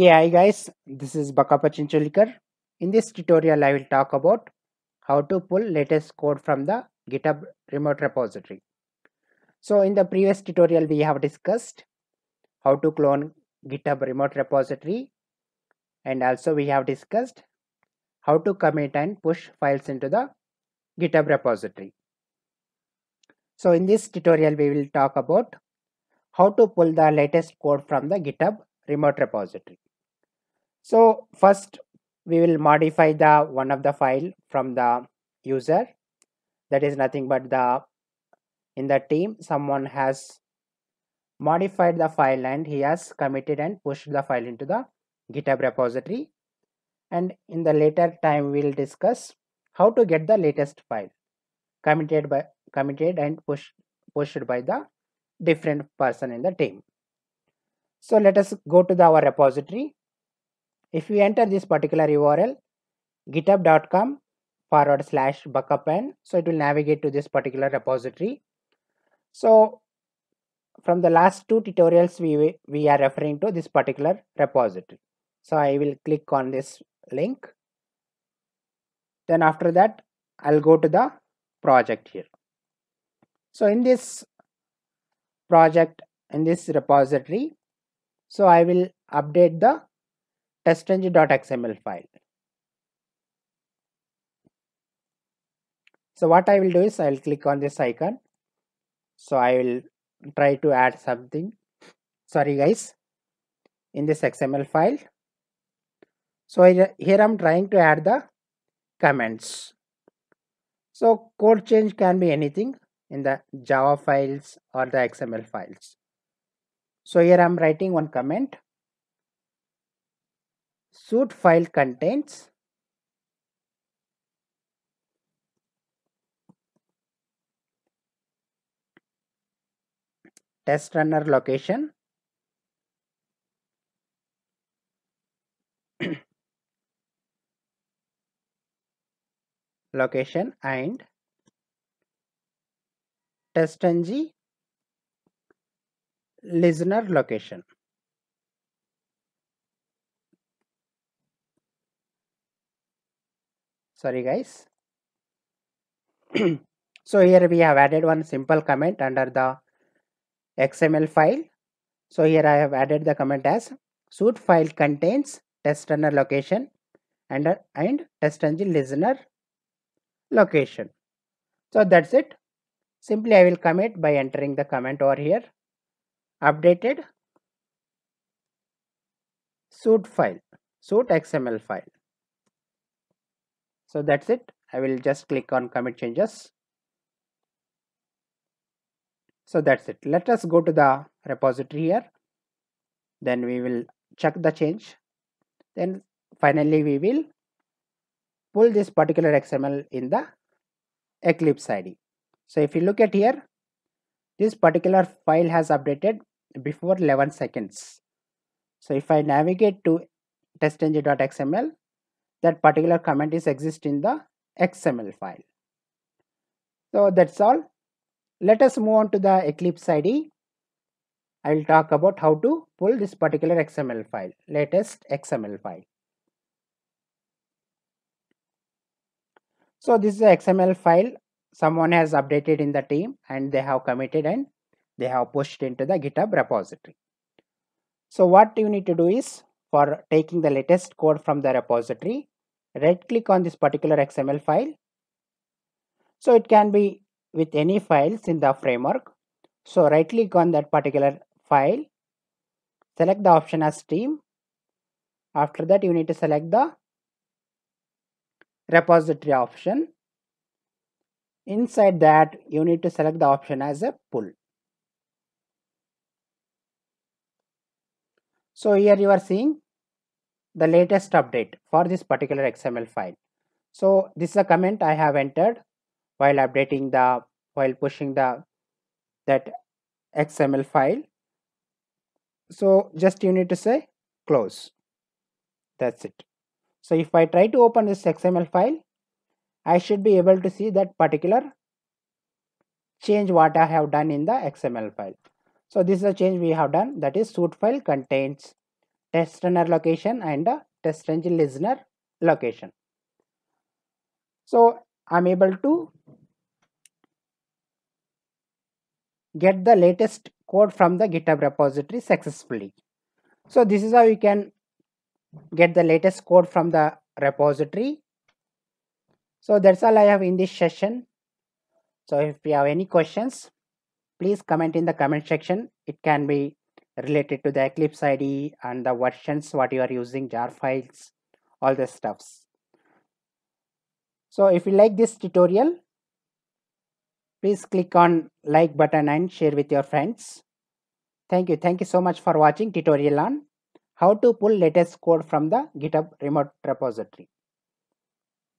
Yeah, hi guys, this is Bakkappa N Chinchalikar. In this tutorial, I will talk about how to pull latest code from the GitHub remote repository. So in the previous tutorial, we have discussed how to clone GitHub remote repository, and also we have discussed how to commit and push files into the GitHub repository. So in this tutorial, we will talk about how to pull the latest code from the GitHub remote repository. So first, we will modify the one of the file from the user. That is nothing but in the team, someone has modified the file and he has committed and pushed the file into the GitHub repository. And in the later time, we will discuss how to get the latest file committed and pushed by the different person in the team. So let us go to our repository. If we enter this particular URL, github.com/bakkappa n, so it will navigate to this particular repository. So from the last two tutorials, we are referring to this particular repository. So I will click on this link. Then after that, I'll go to the project here. So in this project, in this repository, so I will update the testng.xml file. So what I will do is I will click on this icon. So I will try to add something. Sorry guys, in this XML file. So here I'm trying to add the comments. So code change can be anything in the Java files or the XML files. So here I'm writing one comment. Suit file contains test runner location location and testng listener location. Sorry guys. So here we have added one simple comment under the XML file. So here I have added the comment as suit file contains test runner location and testng listener location. So that's it. Simply I will commit by entering the comment over here. Updated suit file, suit XML file. So that's it. I will just click on commit changes. So that's it. Let us go to the repository here. Then we will check the change. Then finally we will pull this particular XML in the Eclipse IDE. So if you look at here, this particular file has updated before 11 seconds. So if I navigate to testng.xml, that particular comment is exist in the XML file. So that's all. Let us move on to the Eclipse IDE. I will talk about how to pull this particular XML file, latest XML file. So this is the XML file someone has updated in the team and they have committed and they have pushed into the GitHub repository. So what you need to do is, for taking the latest code from the repository, right click on this particular XML file. So it can be with any files in the framework. So right click on that particular file, select the option as team. After that, you need to select the repository option. Inside that, you need to select the option as a pull. So here you are seeing the latest update for this particular XML file. So this is a comment I have entered while pushing that XML file. So just you need to say close. That's it. So if I try to open this XML file, I should be able to see that particular change what I have done in the XML file. So this is a change we have done, that is suit file contains test runner location and the testng listener location. So I'm able to get the latest code from the GitHub repository successfully. So this is how you can get the latest code from the repository. So that's all I have in this session. So if you have any questions, please comment in the comment section. It can be related to the Eclipse IDE and the versions, what you are using, jar files, all the stuffs. So if you like this tutorial, please click on like button and share with your friends. Thank you. Thank you so much for watching tutorial on how to pull latest code from the GitHub remote repository.